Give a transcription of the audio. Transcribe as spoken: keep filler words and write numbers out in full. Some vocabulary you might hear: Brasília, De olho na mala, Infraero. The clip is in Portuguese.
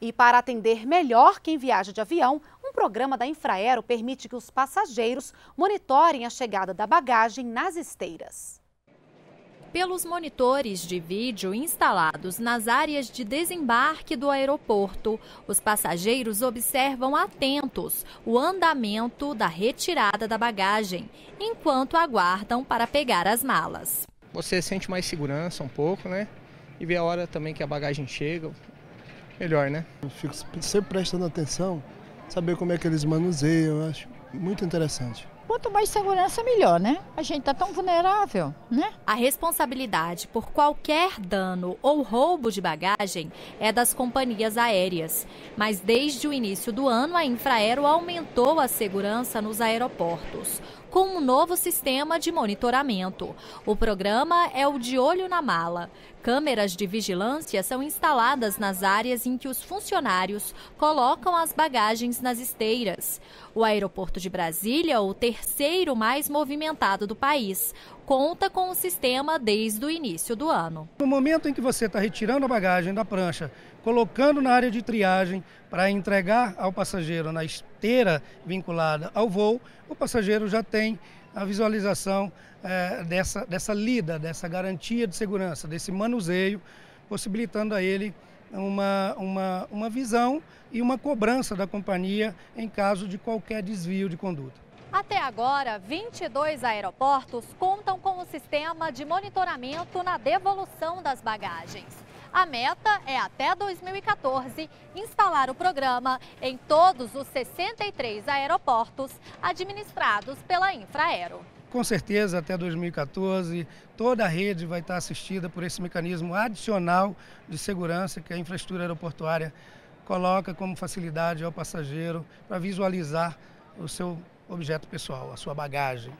E para atender melhor quem viaja de avião, um programa da Infraero permite que os passageiros monitorem a chegada da bagagem nas esteiras. Pelos monitores de vídeo instalados nas áreas de desembarque do aeroporto, os passageiros observam atentos o andamento da retirada da bagagem, enquanto aguardam para pegar as malas. Você sente mais segurança um pouco, né? E vê a hora também que a bagagem chega, melhor, né? Eu fico sempre prestando atenção, saber como é que eles manuseiam, eu acho muito interessante. Quanto mais segurança, melhor, né? A gente tá tão vulnerável, né? A responsabilidade por qualquer dano ou roubo de bagagem é das companhias aéreas. Mas desde o início do ano, a Infraero aumentou a segurança nos aeroportos, com um novo sistema de monitoramento. O programa é o De Olho na Mala. Câmeras de vigilância são instaladas nas áreas em que os funcionários colocam as bagagens nas esteiras. O aeroporto de Brasília, o terceiro mais movimentado do país, conta com o sistema desde o início do ano. No momento em que você está retirando a bagagem da prancha, colocando na área de triagem para entregar ao passageiro na esteira vinculada ao voo, o passageiro já tem a visualização eh, dessa, dessa lida, dessa garantia de segurança, desse manuseio, possibilitando a ele uma, uma, uma visão e uma cobrança da companhia em caso de qualquer desvio de conduta. Até agora, vinte e dois aeroportos contam com o sistema de monitoramento na devolução das bagagens. A meta é, até dois mil e quatorze, instalar o programa em todos os sessenta e três aeroportos administrados pela Infraero. Com certeza, até dois mil e quatorze, toda a rede vai estar assistida por esse mecanismo adicional de segurança que a infraestrutura aeroportuária coloca como facilidade ao passageiro para visualizar o seu objeto pessoal, a sua bagagem.